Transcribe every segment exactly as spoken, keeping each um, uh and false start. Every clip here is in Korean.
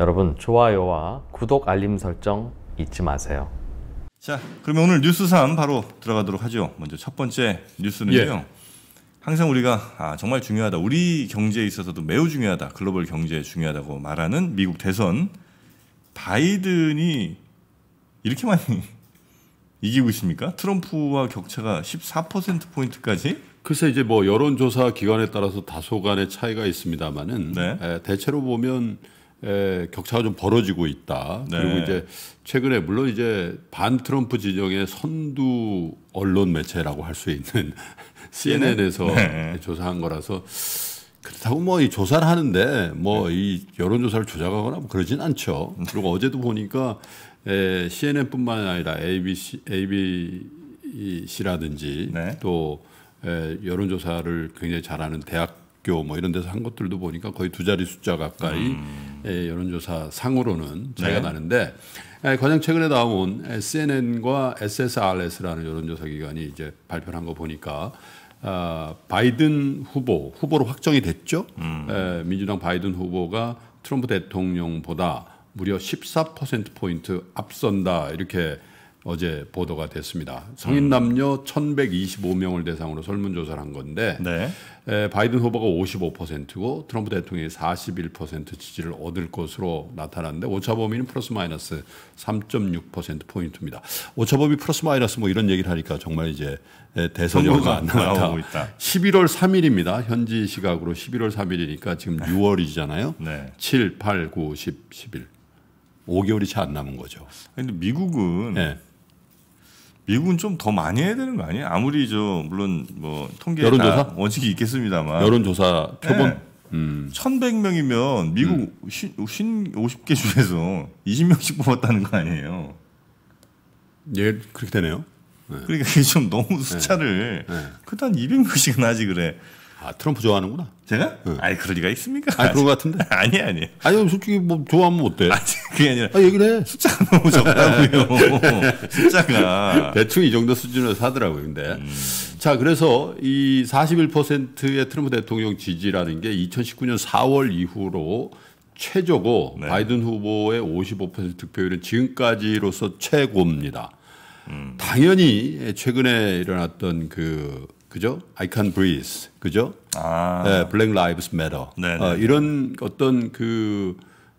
여러분 좋아요와 구독, 알림 설정 잊지 마세요. 자, 그러면 오늘 뉴스 삼 바로 들어가도록 하죠. 먼저 첫 번째 뉴스는요. 예. 항상 우리가 아, 정말 중요하다. 우리 경제에 있어서도 매우 중요하다. 글로벌 경제에 중요하다고 말하는 미국 대선. 바이든이 이렇게 많이 이기고 있습니까? 트럼프와 격차가 십사 퍼센트 포인트까지? 글쎄 이제 뭐 여론조사 기관에 따라서 다소간의 차이가 있습니다만은 네. 대체로 보면 에, 격차가 좀 벌어지고 있다. 네. 그리고 이제 최근에 물론 이제 반 트럼프 지정의 선두 언론 매체라고 할 수 있는 씨엔엔에서 네. 조사한 거라서 그렇다고 뭐 이 조사를 하는데 뭐 이 네. 여론조사를 조작하거나 뭐 그러진 않죠. 그리고 어제도 보니까 에, 씨엔엔뿐만 아니라 에이비씨라든지 네. 또 에, 여론조사를 굉장히 잘하는 대학교 뭐 이런 데서 한 것들도 보니까 거의 두 자리 숫자 가까이 음. 에, 여론조사 상으로는 차이가 네. 나는데 에, 가장 최근에 나온 씨엔엔과 에스에스알에스라는 여론조사 기관이 이제 발표한 거 보니까 아, 바이든 후보 후보로 확정이 됐죠. 음. 에, 민주당 바이든 후보가 트럼프 대통령보다 무려 십사 퍼센트 포인트 앞선다 이렇게 어제 보도가 됐습니다. 성인 남녀 천백이십오 명을 대상으로 설문조사를 한 건데 네. 에, 바이든 후보가 오십오 퍼센트고 트럼프 대통령이 사십일 퍼센트 지지를 얻을 것으로 나타났는데 오차범위는 플러스 마이너스 삼 점 육 퍼센트 포인트입니다. 오차범위 플러스 마이너스 뭐 이런 얘기를 하니까 정말 이제 대선효과가 안 나오고 있다. 십일월 삼일입니다. 현지 시각으로 십일월 삼일이니까 지금 유월이잖아요. 네. 칠, 팔, 구, 십, 십일. 오 개월이 차 안 남은 거죠. 근데 미국은 네. 미국은 좀 더 많이 해야 되는 거 아니에요? 아무리 저 물론 뭐 통계 다 원칙이 있겠습니다만 여론조사 표본 네. 음. 천백 명이면 미국 음. 오십 개 중에서 이십 명씩 뽑았다는 거 아니에요? 예, 그렇게 되네요. 네. 그러니까 그게 좀 너무 숫자를 네. 네. 그딴 이백 명씩은 아직 그래. 아, 트럼프 좋아하는구나. 제가? 응. 아니, 그럴 리가 있습니까? 아, 그런 것 같은데? 아니, 아니. 아니, 솔직히 뭐, 좋아하면 어때? 아니, 그게 아니라. 아, 얘기를 해. 숫자가 너무 적다고요. 숫자가. 대충 이 정도 수준으로 사더라고요, 근데. 음. 자, 그래서 이 사십일 퍼센트의 트럼프 대통령 지지라는 게 이천십구년 사월 이후로 최저고, 네. 바이든 후보의 오십오 퍼센트 득표율은 지금까지로서 최고입니다. 음. 당연히 최근에 일어났던 그, 그죠? I can breathe. 그죠? 아. 네, Black Lives Matter. 어, 이런 어떤 그,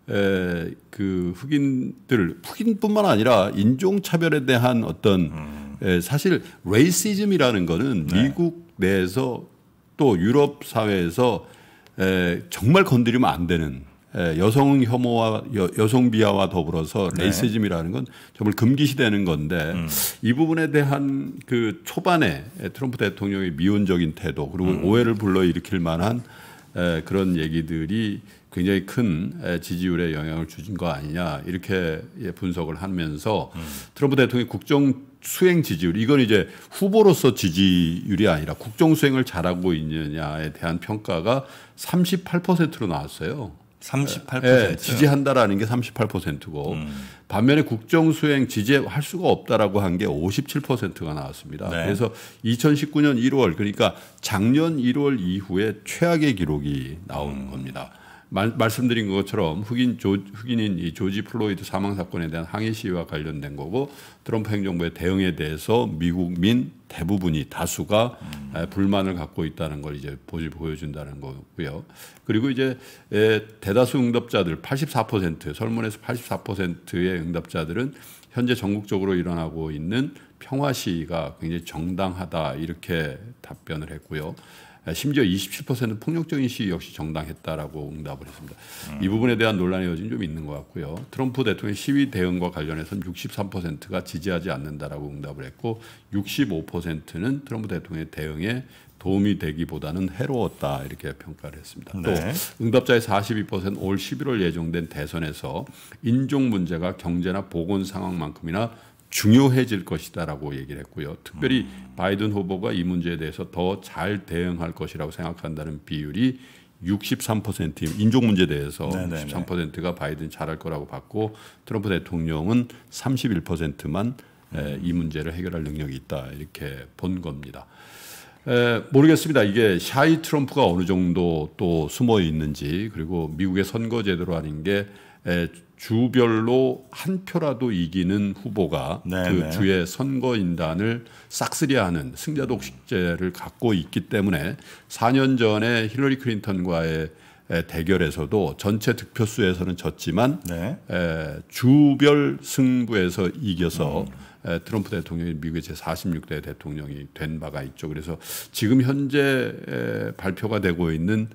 에, 그 흑인들, 흑인뿐만 아니라 인종차별에 대한 어떤 음. 에, 사실 레이시즘이라는 거는 네. 미국 내에서 또 유럽 사회에서 에, 정말 건드리면 안 되는 에, 여성 혐오와 여, 여성 비하와 더불어서 네. 레이시즘이라는 건 정말 금기시되는 건데 음. 이 부분에 대한 그 초반에 트럼프 대통령의 미온적인 태도 그리고 음. 오해를 불러일으킬 만한 에, 그런 얘기들이 굉장히 큰 에, 지지율에 영향을 주신 거 아니냐 이렇게 예, 분석을 하면서 음. 트럼프 대통령의 국정 수행 지지율 이건 이제 후보로서 지지율이 아니라 국정 수행을 잘하고 있느냐에 대한 평가가 삼십팔 퍼센트로 나왔어요. 삼십팔 퍼센트 예, 지지한다라는 게 삼십팔 퍼센트고 음. 반면에 국정수행 지지할 수가 없다라고 한 게 오십칠 퍼센트가 나왔습니다. 네. 그래서 이천십구년 일월 그러니까 작년 일월 이후에 최악의 기록이 나온 음. 겁니다. 말, 말씀드린 것처럼 흑인 조, 흑인인 이 조지 플로이드 사망 사건에 대한 항의 시위와 관련된 거고 트럼프 행정부의 대응에 대해서 미국민 대부분이 다수가 음. 에, 불만을 갖고 있다는 걸 이제 보지 보여준다는 거고요. 그리고 이제 에, 대다수 응답자들 팔십사 퍼센트 설문에서 팔십사 퍼센트의 응답자들은 현재 전국적으로 일어나고 있는 평화 시위가 굉장히 정당하다 이렇게 답변을 했고요. 심지어 이십칠 퍼센트 폭력적인 시위 역시 정당했다라고 응답을 했습니다. 음. 이 부분에 대한 논란의 여지는 좀 있는 것 같고요. 트럼프 대통령 시위 대응과 관련해서는 육십삼 퍼센트가 지지하지 않는다라고 응답을 했고 육십오 퍼센트는 트럼프 대통령의 대응에 도움이 되기보다는 해로웠다 이렇게 평가를 했습니다. 네. 또 응답자의 사십이 퍼센트 올 십일월 예정된 대선에서 인종 문제가 경제나 보건 상황만큼이나 중요해질 것이다라고 얘기를 했고요. 특별히 바이든 후보가 이 문제에 대해서 더 잘 대응할 것이라고 생각한다는 비율이 육십삼 퍼센트입니다. 인종 문제에 대해서 네네네. 육십삼 퍼센트가 바이든 잘할 거라고 봤고 트럼프 대통령은 삼십일 퍼센트만 음. 이 문제를 해결할 능력이 있다 이렇게 본 겁니다. 에, 모르겠습니다. 이게 샤이 트럼프가 어느 정도 또 숨어 있는지 그리고 미국의 선거 제도라는 게 주별로 한 표라도 이기는 후보가 네네. 그 주의 선거인단을 싹쓸이하는 승자독식제를 갖고 있기 때문에 사 년 전에 힐러리 클린턴과의 대결에서도 전체 득표수에서는 졌지만 네. 에, 주별 승부에서 이겨서 음. 에, 트럼프 대통령이 미국의 제사십육 대 대통령이 된 바가 있죠. 그래서 지금 현재 에, 발표가 되고 있는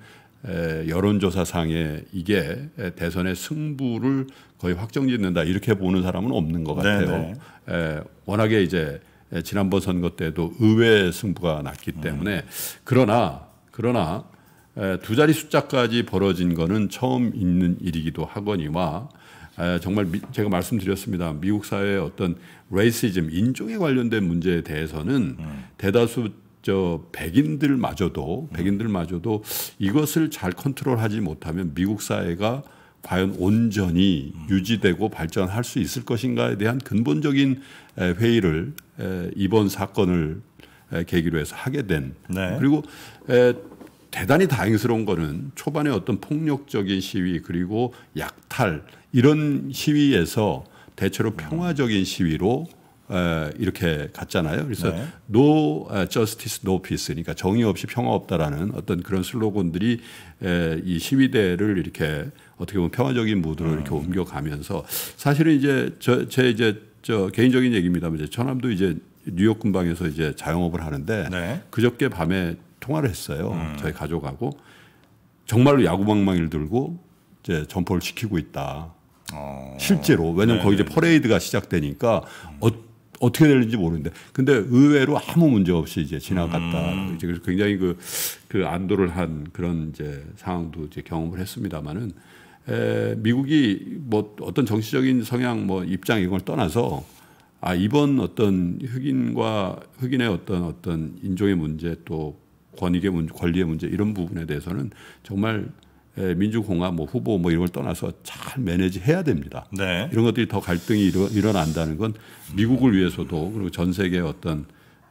에, 여론조사상에 이게 에, 대선의 승부를 거의 확정짓는다 이렇게 보는 사람은 없는 것 같아요. 에, 워낙에 이제 에, 지난번 선거 때도 의외의 승부가 났기 음. 때문에 그러나 그러나 두 자리 숫자까지 벌어진 거는 처음 있는 일이기도 하거니와 정말 제가 말씀드렸습니다. 미국 사회의 어떤 레이시즘, 인종에 관련된 문제에 대해서는 음. 대다수 저 백인들마저도 백인들마저도 이것을 잘 컨트롤하지 못하면 미국 사회가 과연 온전히 유지되고 발전할 수 있을 것인가에 대한 근본적인 회의를 이번 사건을 계기로 해서 하게 된 네. 그리고 대단히 다행스러운 거는 초반에 어떤 폭력적인 시위 그리고 약탈 이런 시위에서 대체로 평화적인 시위로 이렇게 갔잖아요. 그래서 네. No Justice, No Peace 그러니까 정의 없이 평화 없다라는 어떤 그런 슬로건들이 이 시위대를 이렇게 어떻게 보면 평화적인 무드로 음. 이렇게 옮겨가면서 사실은 이제 저, 제 이제 저 개인적인 얘기입니다만 이제 처남도 이제 뉴욕 근방에서 이제 자영업을 하는데 네. 그저께 밤에 통화를 했어요. 음. 저희 가족하고 정말로 야구방망이를 들고 이제 점포를 지키고 있다. 어. 실제로 왜냐면 거기 이제 퍼레이드가 시작되니까 어, 어떻게 될지 모르는데 근데 의외로 아무 문제 없이 이제 지나갔다. 음. 이제 그래서 굉장히 그, 그 안도를 한 그런 이제 상황도 이제 경험을 했습니다만은 미국이 뭐 어떤 정치적인 성향 뭐 입장 이걸 떠나서. 아 이번 어떤 흑인과 흑인의 어떤 어떤 인종의 문제 또 권익의 문제, 권리의 문제 이런 부분에 대해서는 정말 민주공화 뭐 후보 뭐 이런 걸 떠나서 잘 매니지해야 됩니다. 네. 이런 것들이 더 갈등이 일어, 일어난다는 건 미국을 위해서도 그리고 전 세계 어떤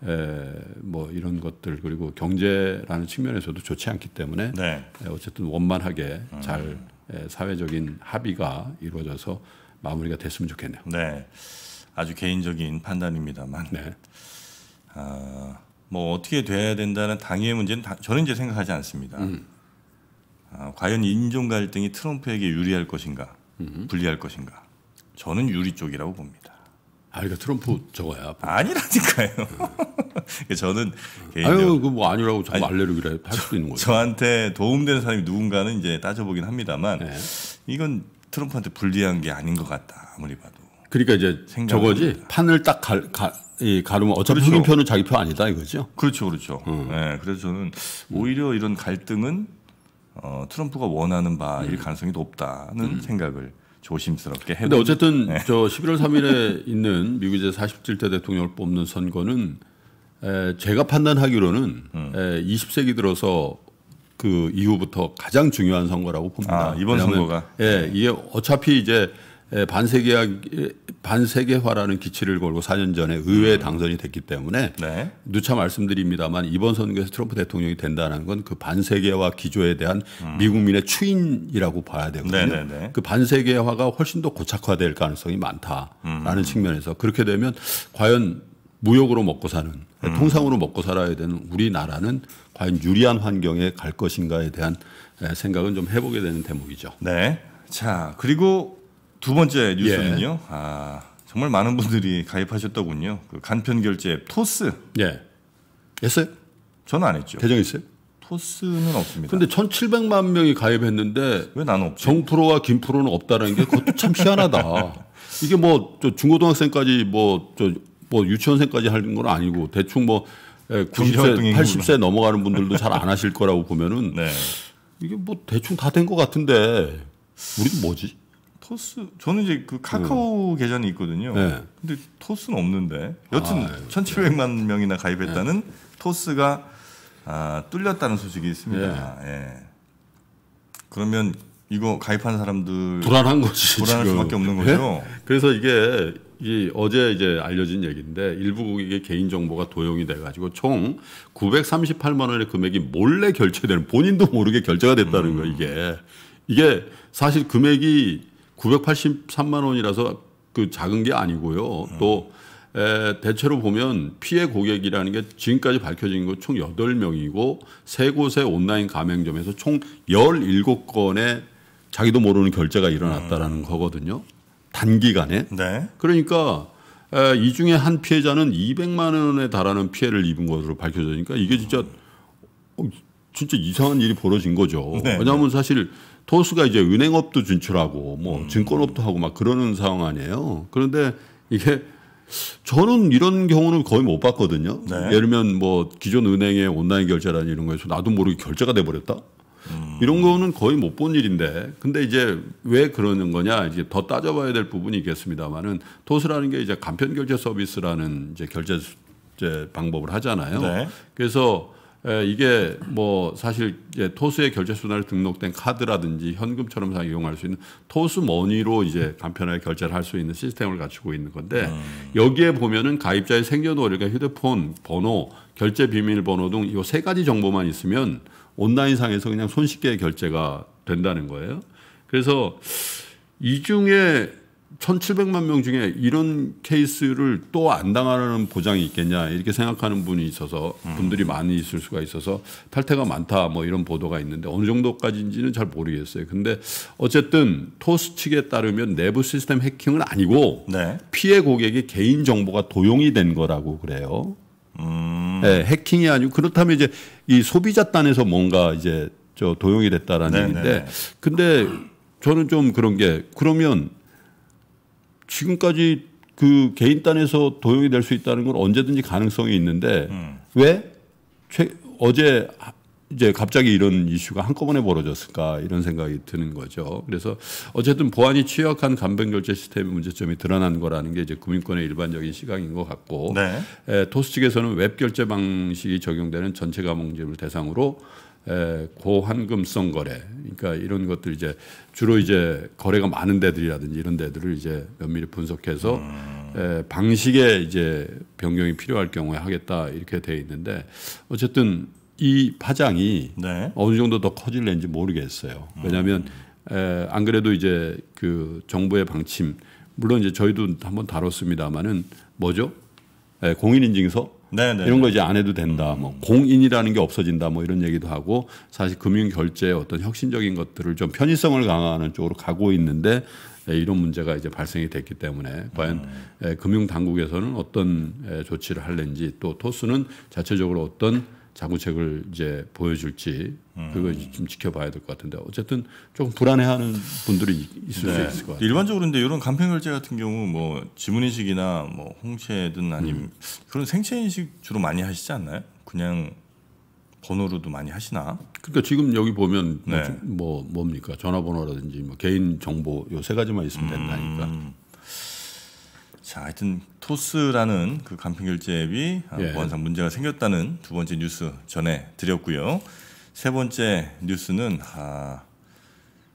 에, 뭐 이런 것들 그리고 경제라는 측면에서도 좋지 않기 때문에 네. 어쨌든 원만하게 잘 음. 사회적인 합의가 이루어져서 마무리가 됐으면 좋겠네요. 네. 아주 개인적인 판단입니다만, 네. 아, 뭐 어떻게 돼야 된다는 당위의 문제는 다, 저는 이제 생각하지 않습니다. 음. 아, 과연 인종 갈등이 트럼프에게 유리할 것인가, 음. 불리할 것인가? 저는 유리 쪽이라고 봅니다. 아, 그러니까 트럼프 저거야. 아니라니까요. 음. 저는 개인적으로 아유, 그 뭐 아니라고 자꾸 알레르기라 할 수도 있는 거죠. 저한테 도움되는 사람이 누군가는 이제 따져보긴 합니다만, 네. 이건 트럼프한테 불리한 게 아닌 것 같다. 아무리 봐도. 그러니까 이제 저거지 합니다. 판을 딱 가, 가, 이, 가르면 어차피 흑인 그렇죠. 표는 자기 표 아니다 이거죠. 그렇죠, 그렇죠. 음. 네, 그래서 저는 오히려 이런 갈등은 어, 트럼프가 원하는 바일 음. 가능성이 높다는 음. 생각을 조심스럽게 해봅니다. 근데 어쨌든 네. 저 십일월 삼일에 있는 미국 제사십칠 대 대통령을 뽑는 선거는 에, 제가 판단하기로는 음. 에, 이십 세기 들어서 그 이후부터 가장 중요한 선거라고 봅니다. 아, 이번 선거가 예, 이게 어차피 이제 예, 반세계화, 반세계화라는 기치를 걸고 사 년 전에 의회에 당선이 됐기 때문에 네. 누차 말씀드립니다만 이번 선거에서 트럼프 대통령이 된다는 건 그 반세계화 기조에 대한 음. 미국민의 추인이라고 봐야 되거든요. 네네네. 그 반세계화가 훨씬 더 고착화될 가능성이 많다라는 음. 측면에서 그렇게 되면 과연 무역으로 먹고 사는 음. 통상으로 먹고 살아야 되는 우리나라는 과연 유리한 환경에 갈 것인가에 대한 생각은 좀 해보게 되는 대목이죠. 네. 자, 그리고 두 번째 뉴스는요. 예. 아, 정말 많은 분들이 가입하셨더군요. 그 간편 결제 앱 토스. 예. 했어요? 저는 안 했죠. 개정했어요? 토스는 없습니다. 근데 천칠백만 명이 가입했는데 왜 나는 없지? 정프로와 김프로는 없다라는 게 그것도 참 희한하다. 이게 뭐 저 중고등학생까지 뭐 저 뭐 유치원생까지 하는 건 아니고 대충 뭐 구십 세, 팔십 세 넘어가는 분들도 잘 안 하실 거라고 보면은 네. 이게 뭐 대충 다 된 것 같은데 우리는 뭐지? 토스 저는 이제 그 카카오 음. 계좌는 있거든요. 네. 근데 토스는 없는데 여튼 아, 천칠백만 네. 명이나 가입했다는 네. 토스가 아, 뚫렸다는 소식이 있습니다. 네. 예. 그러면 이거 가입한 사람들 불안한 거지. 불안할 지금. 수밖에 없는 거죠. 네? 그래서 이게 이 어제 이제 알려진 얘기인데 일부 고객의 개인 정보가 도용이 돼가지고 총 구백삼십팔만 원의 금액이 몰래 결제되는 본인도 모르게 결제가 됐다는 음. 거 이게 이게 사실 금액이 구백팔십삼만 원이라서 그 작은 게 아니고요. 음. 또 에, 대체로 보면 피해 고객이라는 게 지금까지 밝혀진 거 총 여덟 명이고 세 곳의 온라인 가맹점에서 총 열일곱 건의 자기도 모르는 결제가 일어났다라는 음. 거거든요. 단기간에. 네. 그러니까 에, 이 중에 한 피해자는 이백만 원에 달하는 피해를 입은 것으로 밝혀지니까 이게 진짜 어, 진짜 이상한 일이 벌어진 거죠. 네, 왜냐하면 네. 사실 토스가 이제 은행업도 진출하고 뭐 음. 증권업도 하고 막 그러는 상황 아니에요. 그런데 이게 저는 이런 경우는 거의 못 봤거든요. 네. 예를 들면 뭐 기존 은행의 온라인 결제라는 이런 거에서 나도 모르게 결제가 돼버렸다. 음. 이런 거는 거의 못 본 일인데, 근데 이제 왜 그러는 거냐 이제 더 따져봐야 될 부분이 있겠습니다만은 토스라는 게 이제 간편 결제 서비스라는 이제 결제 방법을 하잖아요. 네. 그래서 에, 이게 뭐 사실 이제 토스의 결제수단에 등록된 카드라든지 현금처럼 이용할 수 있는 토스 머니로 이제 간편하게 결제를 할 수 있는 시스템을 갖추고 있는 건데 음. 여기에 보면은 가입자의 생년월일과 휴대폰 번호, 결제 비밀번호 등 이 세 가지 정보만 있으면 온라인상에서 그냥 손쉽게 결제가 된다는 거예요. 그래서 이 중에 천칠백만 명 중에 이런 케이스를 또 안 당하는 보장이 있겠냐 이렇게 생각하는 분이 있어서 분들이 많이 있을 수가 있어서 탈퇴가 많다 뭐 이런 보도가 있는데 어느 정도까지인지는 잘 모르겠어요. 근데 어쨌든 토스 측에 따르면 내부 시스템 해킹은 아니고 네. 피해 고객의 개인 정보가 도용이 된 거라고 그래요. 음. 네, 해킹이 아니고 그렇다면 이제 이 소비자 단에서 뭔가 이제 저 도용이 됐다라는 네네. 얘기인데 근데 저는 좀 그런 게 그러면 지금까지 그 개인 단에서 도용이 될 수 있다는 건 언제든지 가능성이 있는데 음. 왜 최, 어제 이제 갑자기 이런 이슈가 한꺼번에 벌어졌을까 이런 생각이 드는 거죠. 그래서 어쨌든 보안이 취약한 간편결제 시스템의 문제점이 드러난 거라는 게 이제 금융권의 일반적인 시각인 것 같고 네. 에, 토스 측에서는 웹결제 방식이 적용되는 전체 가맹점을 대상으로 에, 고환금성 거래, 그러니까 이런 것들 이제 주로 이제 거래가 많은 데들이라든지 이런 데들을 이제 면밀히 분석해서 음. 에, 방식의 이제 변경이 필요할 경우에 하겠다 이렇게 돼 있는데 어쨌든 이 파장이 네. 어느 정도 더 커질는지 모르겠어요. 왜냐하면 음. 에, 안 그래도 이제 그 정부의 방침, 물론 이제 저희도 한번 다뤘습니다만은 뭐죠? 에, 공인인증서. 네네. 이런 거 이제 안 해도 된다. 음. 뭐 공인이라는 게 없어진다. 뭐 이런 얘기도 하고 사실 금융 결제의 어떤 혁신적인 것들을 좀 편의성을 강화하는 쪽으로 가고 있는데 이런 문제가 이제 발생이 됐기 때문에 과연 음. 금융 당국에서는 어떤 조치를 할는지 또 토스는 자체적으로 어떤 자구책을 이제 보여줄지 음. 그걸 좀 지켜봐야 될 것 같은데 어쨌든 조금 불안해하는 분들이 있을 네. 수 있을 것 같아요. 일반적으로 근데 이런 간편결제 같은 경우 뭐 지문인식이나 뭐 홍채든 아니면 음. 그런 생체인식 주로 많이 하시지 않나요? 그냥 번호로도 많이 하시나? 그러니까 지금 여기 보면 네. 뭐 뭡니까 전화번호라든지 뭐 개인 정보 요 세 가지만 있으면 된다니까. 음. 자, 하여튼 토스라는 그 간편결제 앱이 예. 보안상 문제가 생겼다는 두 번째 뉴스 전해드렸고요. 세 번째 뉴스는 아,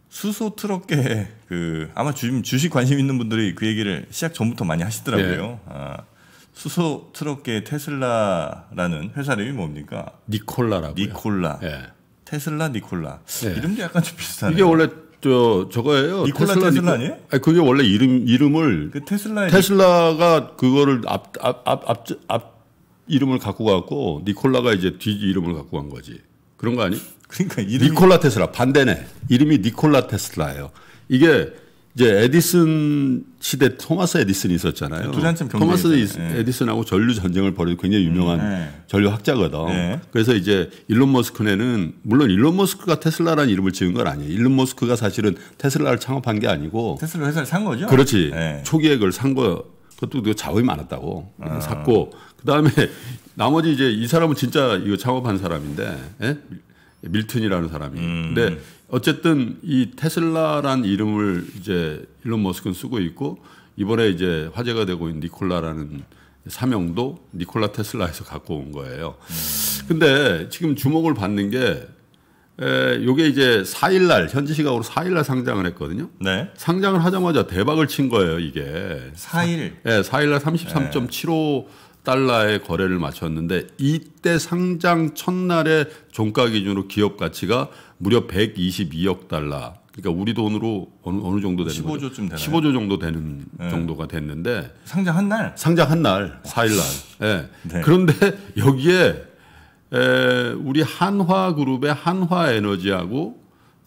수소 트럭계 그 아마 주, 주식 관심 있는 분들이 그 얘기를 시작 전부터 많이 하시더라고요. 예. 아, 수소 트럭계 테슬라라는 회사 이름이 뭡니까? 니콜라라고요. 니콜라. 예. 테슬라 니콜라. 예. 이름도 약간 좀 비슷하네요. 이게 원래 저 저거예요. 니콜라 테슬라, 테슬라 아니에요? 아니, 그게 원래 이름 이름을 그 테슬라 테슬라가 그거를 앞 앞 앞 앞 앞 이름을 갖고 갖고 니콜라가 이제 뒤 이름을 갖고 간 거지. 그런 거 아니? 그러니까 이름이... 니콜라 테슬라 반대네. 이름이 니콜라 테슬라예요. 이게 이제 에디슨 시대 토마스 에디슨이 있었잖아요. 그 한참 토마스 있잖아요. 에디슨하고 전류 전쟁을 벌이고 굉장히 유명한 음, 네. 전류학자거든. 네. 그래서 이제 일론 머스크네는 물론 일론 머스크가 테슬라라는 이름을 지은 건 아니에요. 일론 머스크가 사실은 테슬라를 창업한 게 아니고 테슬라 회사를 산 거죠. 그렇지. 네. 초기에 그걸 산 거. 그것도 자원이 많았다고 아. 샀고 그다음에 나머지 이제 이 사람은 진짜 이거 창업한 사람인데 예? 밀튼이라는 사람이. 음. 근데 어쨌든 이 테슬라란 이름을 이제 일론 머스크는 쓰고 있고 이번에 이제 화제가 되고 있는 니콜라라는 사명도 니콜라 테슬라에서 갖고 온 거예요. 음. 근데 지금 주목을 받는 게 에, 요게 이제 사일날 현지 시각으로 사일날 상장을 했거든요. 네. 상장을 하자마자 대박을 친 거예요, 이게. 사일. 예, 사일날 삼십삼 점 칠오 달러의 거래를 마쳤는데 이때 상장 첫날의 종가 기준으로 기업 가치가 무려 백이십이억 달러 그러니까 우리 돈으로 어느 어느 정도 되는 십오 조쯤 되나요? 십오 조 정도 되는 네. 정도가 됐는데 상장 한 날? 상장 한 날, 사 일 날. 네. 네. 그런데 여기에 에, 우리 한화그룹의 한화에너지하고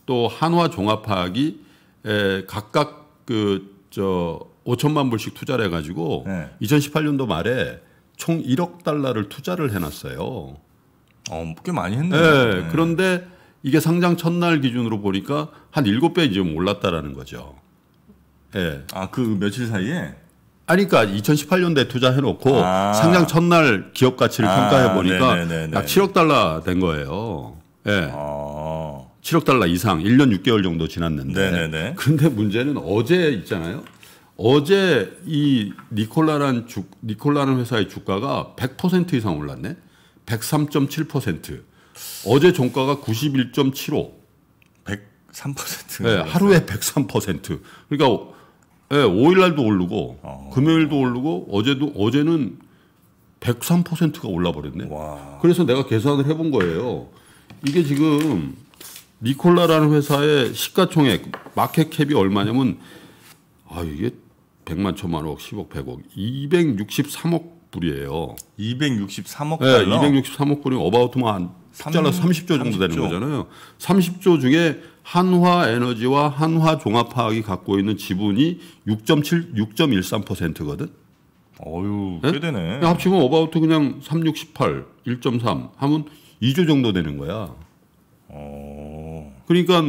또 한화종합화학이 에, 각각 그 저 오천만 불씩 투자를 해가지고 네. 이천십팔 년도 말에 총 일억 달러를 투자를 해놨어요. 어, 꽤 많이 했네요. 네. 네. 그런데 이게 상장 첫날 기준으로 보니까 한 일곱 배 지금 올랐다라는 거죠. 예. 아, 그 며칠 사이에? 아니, 그러니까 이천십팔 년도에 투자해놓고 아. 상장 첫날 기업 가치를 아. 평가해보니까 네네네네. 약 칠억 달러 된 거예요. 예. 아. 칠억 달러 이상, 일 년 육 개월 정도 지났는데. 네네네. 그런데 문제는 어제 있잖아요. 어제 이 니콜라란 주, 니콜라는 회사의 주가가 백 퍼센트 이상 올랐네? 백삼 점 칠 퍼센트. 어제 종가가 구십일 점 칠오. 백삼 퍼센트. 네, 하루에 백삼 퍼센트. 그러니까 네, 오일 날도 오르고 어. 금요일도 오르고 어제도 어제는 백삼 퍼센트가 올라버렸네. 와. 그래서 내가 계산을 해본 거예요. 이게 지금 니콜라라는 회사의 시가총액 마켓캡이 얼마냐면 아 이게 백만 천만 억 십억 백억 이백육십삼억 불이에요. 이백육십삼억 달러? 네, 이백육십삼억 불이면 어바웃만 잘라 삼십 조 정도 삼십 조. 되는 거잖아요. 삼십 조 중에 한화에너지와 한화종합화학이 갖고 있는 지분이 육 점 칠, 육 점 일삼 퍼센트거든. 어유, 꽤 네? 되네. 합치면 어바웃 그냥 삼백육십팔, 일 점 삼 하면 이 조 정도 되는 거야. 어. 그러니까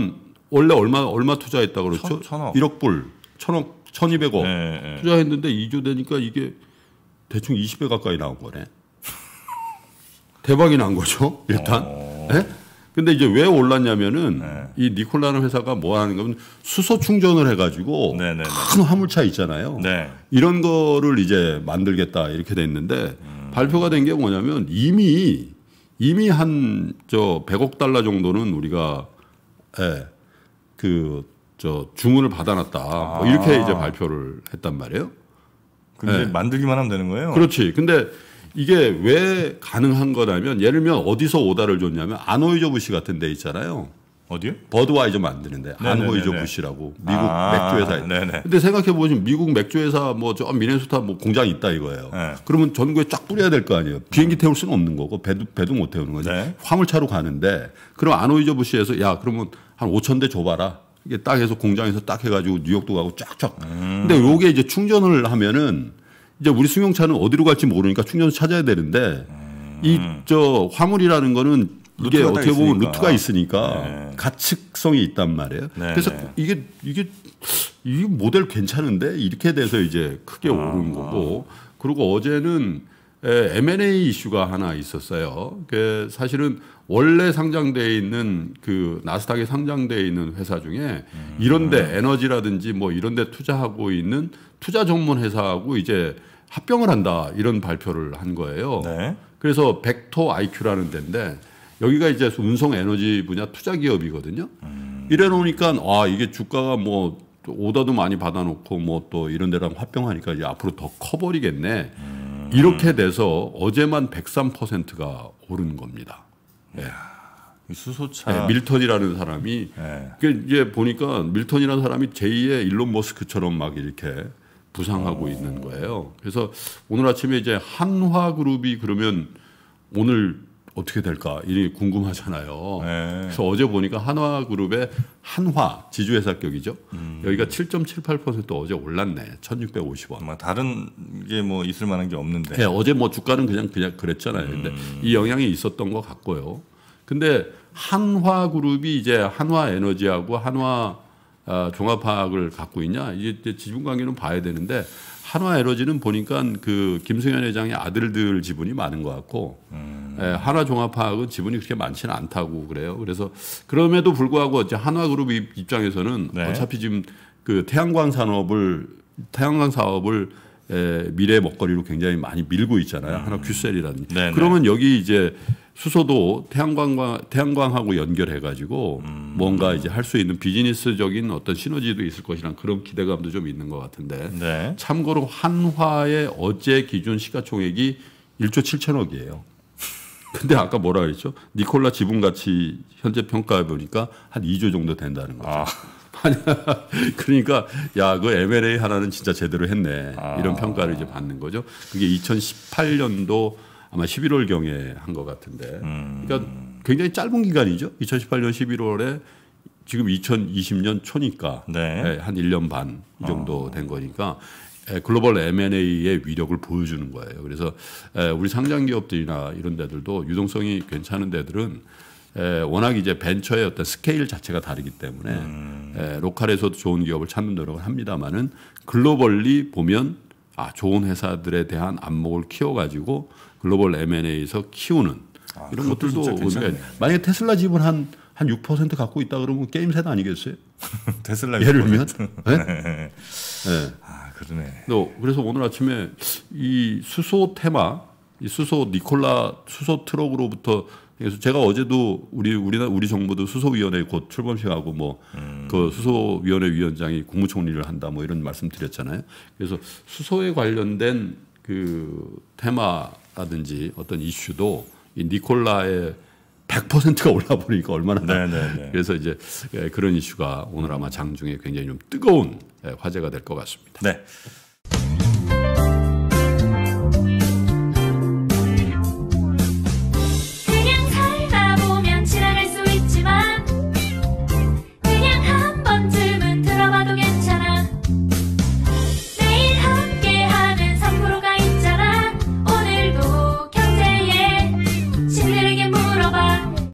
원래 얼마 얼마 투자했다 그렇죠? 천억. 일억 불, 천억, 천이백억 네, 네. 투자했는데 이 조 되니까 이게 대충 이십 배 가까이 나온 거네. 대박이 난 거죠, 일단. 어... 네? 근데 이제 왜 올랐냐면은 네. 이 니콜라는 회사가 뭐 하는 거면 수소 충전을 해가지고 네, 네, 네. 큰 화물차 있잖아요. 네. 이런 거를 이제 만들겠다 이렇게 돼 있는데 음... 발표가 된 게 뭐냐면 이미 이미 한 저 백억 달러 정도는 우리가 예, 그 저 주문을 받아놨다. 아... 뭐 이렇게 이제 발표를 했단 말이에요. 근데 네. 만들기만 하면 되는 거예요? 그렇지. 근데 이게 왜 가능한 거냐면 예를 들면 어디서 오다를 줬냐면 안호이저 부시 같은 데 있잖아요. 어디요? 버드와이저 만드는데 안호이저 부시라고 미국 아 맥주회사. 네네. 근데 생각해보시면 미국 맥주회사 뭐 저 미네소타 뭐 공장이 있다 이거예요. 네. 그러면 전국에 쫙 뿌려야 될 거 아니에요. 비행기 태울 수는 없는 거고 배도, 배도 못 태우는 거지. 네. 화물차로 가는데 그럼 안호이저 부시에서 야 그러면 한 오천 대 줘봐라. 이게 딱 해서 공장에서 딱 해가지고 뉴욕도 가고 쫙쫙. 음. 근데 요게 이제 충전을 하면은 이제 우리 승용차는 어디로 갈지 모르니까 충전을 찾아야 되는데 음. 이 저 화물이라는 거는 이게 어떻게 보면 있으니까. 루트가 있으니까 네. 가측성이 있단 말이에요. 네. 그래서 이게 이게 이 모델 괜찮은데 이렇게 돼서 이제 크게 아. 오른 거고. 그리고 어제는 엠 앤 에이 이슈가 하나 있었어요. 그 사실은 원래 상장돼 있는 그 나스닥에 상장돼 있는 회사 중에 음. 이런데 에너지라든지 뭐 이런데 투자하고 있는 투자 전문 회사하고 이제 합병을 한다 이런 발표를 한 거예요. 네. 그래서 벡터 아이큐라는 데인데 여기가 이제 운송 에너지 분야 투자 기업이거든요. 음. 이래 놓으니까 아 이게 주가가 뭐 오더도 많이 받아놓고 뭐 또 이런 데랑 합병하니까 이제 앞으로 더 커버리겠네. 음. 이렇게 돼서 어제만 백삼 퍼센트가 오른 겁니다. 예. 수소차. 네, 밀턴이라는 사람이 네. 이제 보니까 밀턴이라는 사람이 제이의 일론 머스크처럼 막 이렇게 부상하고 오. 있는 거예요. 그래서 오늘 아침에 이제 한화그룹이 그러면 오늘 어떻게 될까 이게 궁금하잖아요. 네. 그래서 어제 보니까 한화그룹의 한화 지주회사격이죠. 음. 여기가 칠 점 칠팔 퍼센트 어제 올랐네. 천육백오십 원. 다른 게 뭐 있을 만한 게 없는데. 네, 어제 뭐 주가는 그냥 그냥 그랬잖아요. 근데 음. 이 영향이 있었던 것 같고요. 근데 한화그룹이 이제 한화에너지하고 한화 종합화학을 갖고 있냐 이제 지분 관계는 봐야 되는데. 한화에너지는 보니까 그 김승현 회장의 아들들 지분이 많은 것 같고 음. 예, 한화종합화학은 지분이 그렇게 많지는 않다고 그래요. 그래서 그럼에도 불구하고 이제 한화그룹 입장에서는 네. 어차피 지금 그 태양광 산업을 태양광 사업을 예, 미래 먹거리로 굉장히 많이 밀고 있잖아요. 음. 한화 큐셀이라든지. 네네. 그러면 여기 이제 수소도 태양광과 태양광하고 연결해가지고 음. 뭔가 이제 할 수 있는 비즈니스적인 어떤 시너지도 있을 것이란 그런 기대감도 좀 있는 것 같은데. 네. 참고로 한화의 어제 기준 시가총액이 일 조 칠천억이에요. 근데 아까 뭐라 그랬죠? 니콜라 지분 가치 현재 평가해 보니까 한 이 조 정도 된다는 거죠. 아. 그러니까 야, 그 엠엘에이 하나는 진짜 제대로 했네. 아. 이런 평가를 이제 받는 거죠. 그게 이천십팔 년도 아마 십일월경에 한 것 같은데. 음. 그러니까 굉장히 짧은 기간이죠. 이천십팔 년 십일월에 지금 이천이십 년 초니까 네. 한 일 년 반 이 정도 어. 된 거니까 글로벌 엠 앤 에이의 위력을 보여주는 거예요. 그래서 우리 상장기업들이나 이런 데들도 유동성이 괜찮은 데들은 워낙 이제 벤처의 어떤 스케일 자체가 다르기 때문에 음. 로컬에서도 좋은 기업을 찾는 노력을 합니다만은 글로벌리 보면 아, 좋은 회사들에 대한 안목을 키워가지고 글로벌 엠 앤 에이에서 키우는 아, 이런 것들도 의미가 있어요. 만약에 테슬라 지분 한 한 육 퍼센트 갖고 있다 그러면 게임새는 아니겠어요? 테슬라 예를 들면? 네? 네. 네. 아 그러네. 또 그래서 오늘 아침에 이 수소 테마, 이 수소 니콜라 수소 트럭으로부터 그래서 제가 어제도 우리 우리나 우리 정부도 수소위원회 곧 출범식하고 뭐 그 음. 수소위원회 위원장이 국무총리를 한다 뭐 이런 말씀드렸잖아요. 그래서 수소에 관련된 그 테마라든지 어떤 이슈도 이 니콜라의 백 퍼센트가 올라 보니까 얼마나 네네네. 그래서 이제 그런 이슈가 오늘 아마 장중에 굉장히 좀 뜨거운 화제가 될 것 같습니다. 네.